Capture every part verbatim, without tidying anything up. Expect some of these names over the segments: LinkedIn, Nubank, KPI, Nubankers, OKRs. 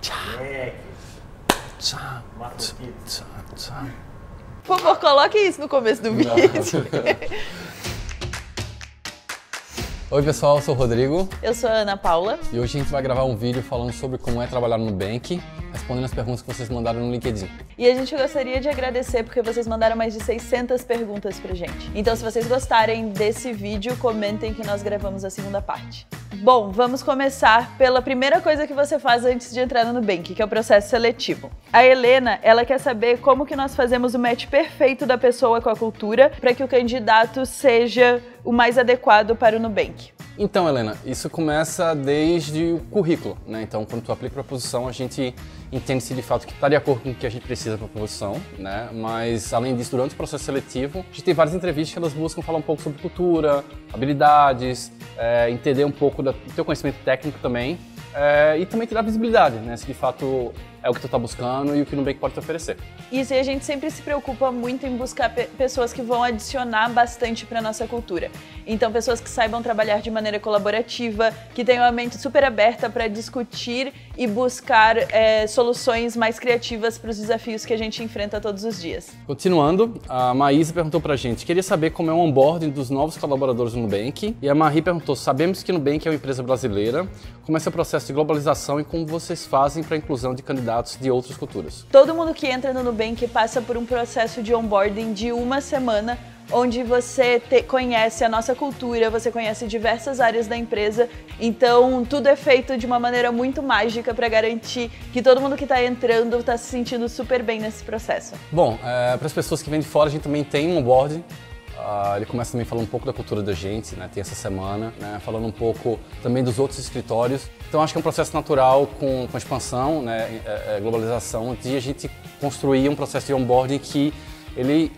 Tchau. Tchau. Tchau. Por favor, coloque isso no começo do vídeo. Oi pessoal, eu sou o Rodrigo. Eu sou a Ana Paula. E hoje a gente vai gravar um vídeo falando sobre como é trabalhar no Nubank, respondendo as perguntas que vocês mandaram no LinkedIn. E a gente gostaria de agradecer porque vocês mandaram mais de seiscentas perguntas pra gente. Então se vocês gostarem desse vídeo, comentem que nós gravamos a segunda parte. Bom, vamos começar pela primeira coisa que você faz antes de entrar no Nubank, que é o processo seletivo. A Helena, ela quer saber como que nós fazemos o match perfeito da pessoa com a cultura para que o candidato seja o mais adequado para o Nubank. Então, Helena, isso começa desde o currículo, né? Então, quando tu aplica para a posição, a gente entende se de fato que está de acordo com o que a gente precisa para a posição, né? Mas, além disso, durante o processo seletivo, a gente tem várias entrevistas que elas buscam falar um pouco sobre cultura, habilidades, é, entender um pouco da, do teu conhecimento técnico também, é, e também tirar visibilidade, né? Se de fato é o que tu tá buscando e o que o Nubank pode te oferecer. Isso, e a gente sempre se preocupa muito em buscar pe pessoas que vão adicionar bastante para nossa cultura. Então, pessoas que saibam trabalhar de maneira colaborativa, que tenham a mente super aberta para discutir e buscar é, soluções mais criativas para os desafios que a gente enfrenta todos os dias. Continuando, a Maísa perguntou pra gente, queria saber como é o onboarding dos novos colaboradores do Nubank. E a Marie perguntou, sabemos que o Nubank é uma empresa brasileira, como é seu processo de globalização e como vocês fazem para a inclusão de candidatos de outras culturas. Todo mundo que entra no Nubank passa por um processo de onboarding de uma semana, onde você te, conhece a nossa cultura, você conhece diversas áreas da empresa, então tudo é feito de uma maneira muito mágica para garantir que todo mundo que está entrando está se sentindo super bem nesse processo. Bom, é, para as pessoas que vêm de fora, a gente também tem um onboarding. Uh, ele começa também falando um pouco da cultura da gente, né? Tem essa semana, né? Falando um pouco também dos outros escritórios. Então acho que é um processo natural com, com expansão, né? é, é, globalização, de a gente construir um processo de onboarding que ele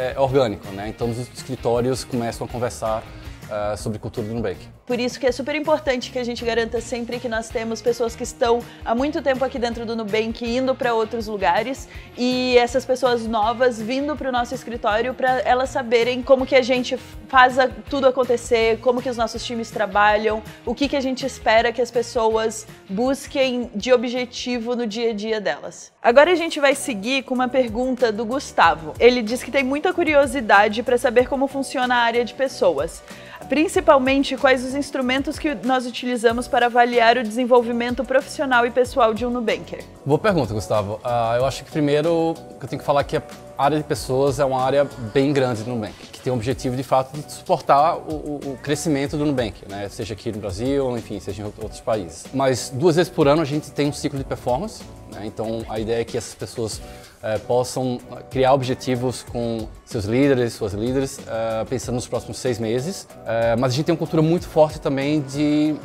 é, é orgânico, né? Então os escritórios começam a conversar Uh, sobre cultura do Nubank. Por isso que é super importante que a gente garanta sempre que nós temos pessoas que estão há muito tempo aqui dentro do Nubank indo para outros lugares e essas pessoas novas vindo para o nosso escritório para elas saberem como que a gente faz a, tudo acontecer, como que os nossos times trabalham, o que que a gente espera que as pessoas busquem de objetivo no dia a dia delas. Agora a gente vai seguir com uma pergunta do Gustavo. Ele diz que tem muita curiosidade para saber como funciona a área de pessoas. Principalmente quais os instrumentos que nós utilizamos para avaliar o desenvolvimento profissional e pessoal de um Nubanker. Boa pergunta, Gustavo. Uh, eu acho que primeiro eu tenho que falar que a área de pessoas é uma área bem grande do Nubank, que tem o objetivo de fato de suportar o, o crescimento do Nubank, né? Seja aqui no Brasil, enfim, seja em outros países. Mas duas vezes por ano a gente tem um ciclo de performance, né? Então a ideia é que essas pessoas É, possam criar objetivos com seus líderes, suas líderes, é, pensando nos próximos seis meses. É, mas a gente tem uma cultura muito forte também de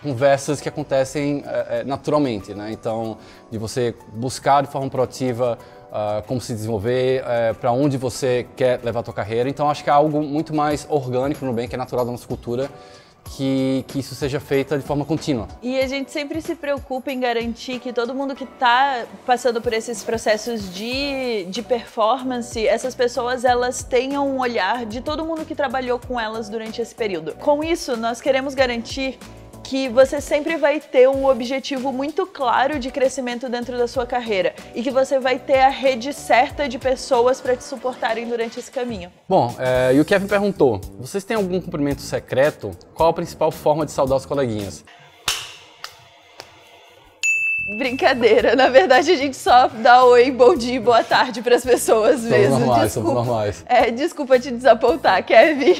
conversas que acontecem é, naturalmente, né? Então, de você buscar de forma proativa Uh, como se desenvolver, uh, para onde você quer levar a tua carreira. Então acho que é algo muito mais orgânico no Nubank, que é natural da nossa cultura, que, que isso seja feito de forma contínua. E a gente sempre se preocupa em garantir que todo mundo que está passando por esses processos de, de performance, essas pessoas elas tenham um olhar de todo mundo que trabalhou com elas durante esse período. Com isso, nós queremos garantir que você sempre vai ter um objetivo muito claro de crescimento dentro da sua carreira e que você vai ter a rede certa de pessoas para te suportarem durante esse caminho. Bom, é, e o Kevin perguntou, vocês têm algum cumprimento secreto? Qual a principal forma de saudar os coleguinhas? Brincadeira, na verdade a gente só dá oi, bom dia e boa tarde para as pessoas mesmo. Somos normais, desculpa. Somos normais. É, desculpa te desapontar, Kevin.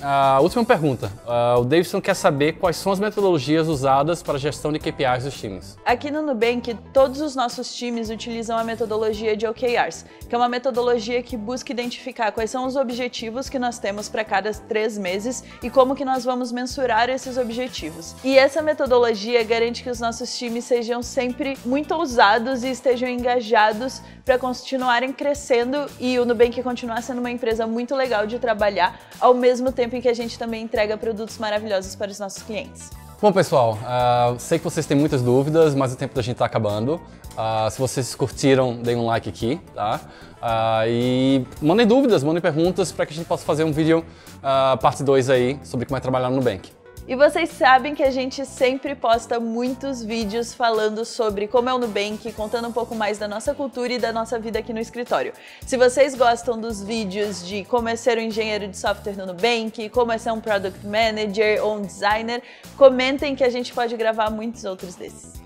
A uh, última pergunta, uh, o Davidson quer saber quais são as metodologias usadas para a gestão de K P Is dos times. Aqui no Nubank, todos os nossos times utilizam a metodologia de O K Rs, que é uma metodologia que busca identificar quais são os objetivos que nós temos para cada três meses e como que nós vamos mensurar esses objetivos. E essa metodologia garante que os nossos times sejam sempre muito ousados e estejam engajados para continuarem crescendo e o Nubank continuar sendo uma empresa muito legal de trabalhar, ao mesmo tempo em que a gente também entrega produtos maravilhosos para os nossos clientes. Bom pessoal, uh, sei que vocês têm muitas dúvidas, mas o tempo da gente está acabando. Uh, se vocês curtiram, deem um like aqui, tá? Uh, e mandem dúvidas, mandem perguntas para que a gente possa fazer um vídeo uh, parte dois aí sobre como é trabalhar no Nubank. E vocês sabem que a gente sempre posta muitos vídeos falando sobre como é o Nubank, contando um pouco mais da nossa cultura e da nossa vida aqui no escritório. Se vocês gostam dos vídeos de como é ser um engenheiro de software no Nubank, como é ser um product manager ou um designer, comentem que a gente pode gravar muitos outros desses.